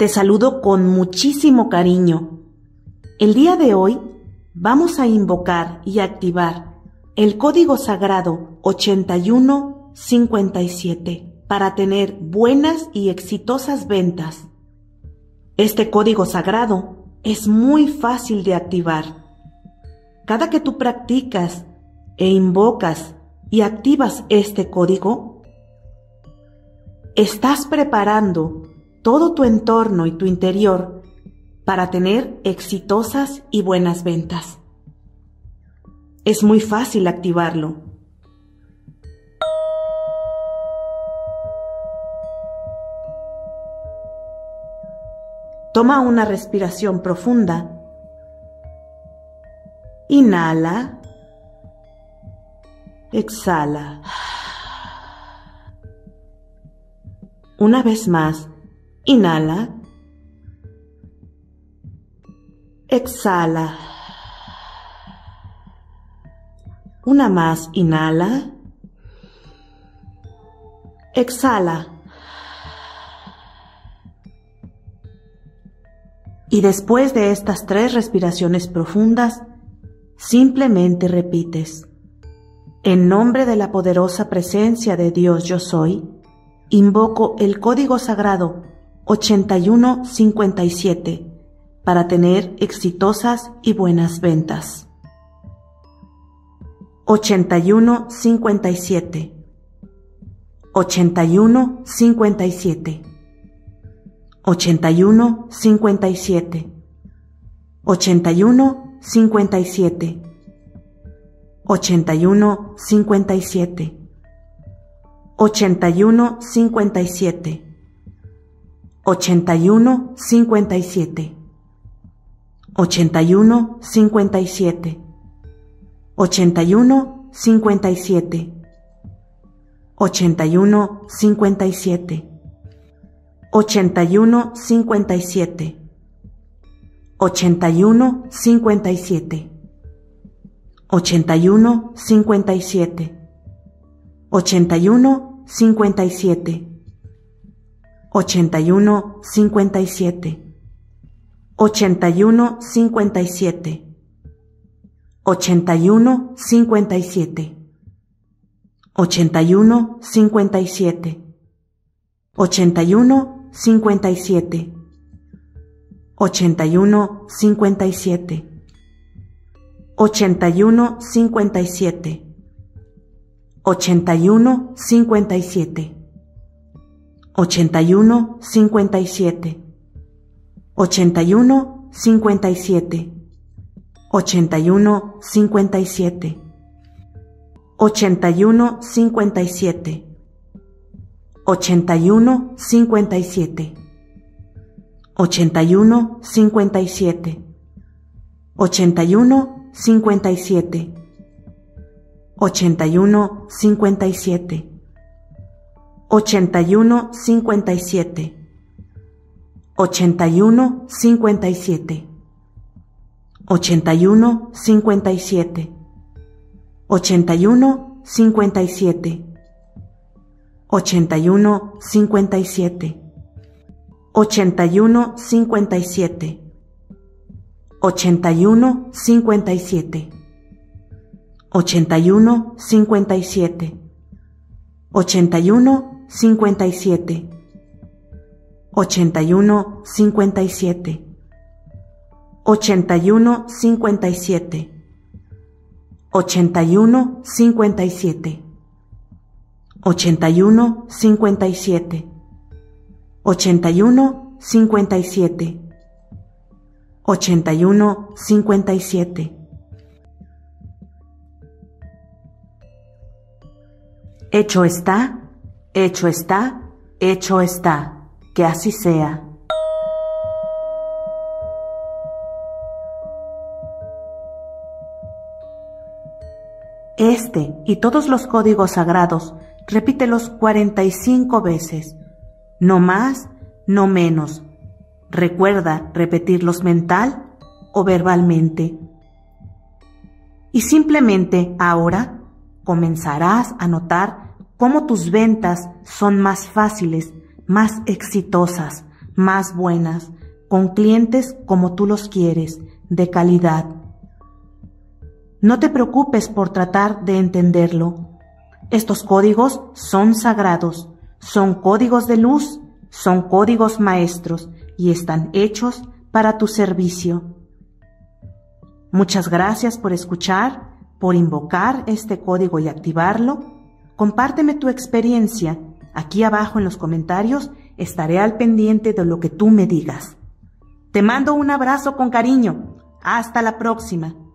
Te saludo con muchísimo cariño. El día de hoy vamos a invocar y activar el código sagrado 8157 para tener buenas y exitosas ventas. Este código sagrado es muy fácil de activar. Cada que tú practicas e invocas y activas este código, estás preparando todo tu entorno y tu interior para tener exitosas y buenas ventas. Es muy fácil activarlo. Toma una respiración profunda. Inhala. Exhala. Una vez más. Inhala. Exhala. Una más. Inhala. Exhala. Y después de estas 3 respiraciones profundas, simplemente repites: en nombre de la poderosa presencia de Dios Yo Soy, invoco el código sagrado 8157 para tener exitosas y buenas ventas. 8157. 8157. 8157. 8157. 8157. 8157. 8157. 8157. 8157. 8157. 8157. 8157. 8157. 8157. 8157. 8157. 8157. 8157. 8157. 8157. 8157. 8157. 8157. 8157. 8157. 8157. 8157. 8157. 8157. 8157. 8157. 8157. 8157. 8157. 8157. 8157. 8157. 8157. 8157. 8157. 8157. 8157. 8157. 8157. 8157. Hecho está, hecho está, hecho está. Que así sea. Este y todos los códigos sagrados, repítelos 45 veces. No más, no menos. Recuerda repetirlos mental o verbalmente. Y simplemente ahora comenzarás a notar cómo tus ventas son más fáciles, más exitosas, más buenas, con clientes como tú los quieres, de calidad. No te preocupes por tratar de entenderlo. Estos códigos son sagrados, son códigos de luz, son códigos maestros y están hechos para tu servicio. Muchas gracias por escuchar, por invocar este código y activarlo. Compárteme tu experiencia. Aquí abajo en los comentarios estaré al pendiente de lo que tú me digas. Te mando un abrazo con cariño. Hasta la próxima.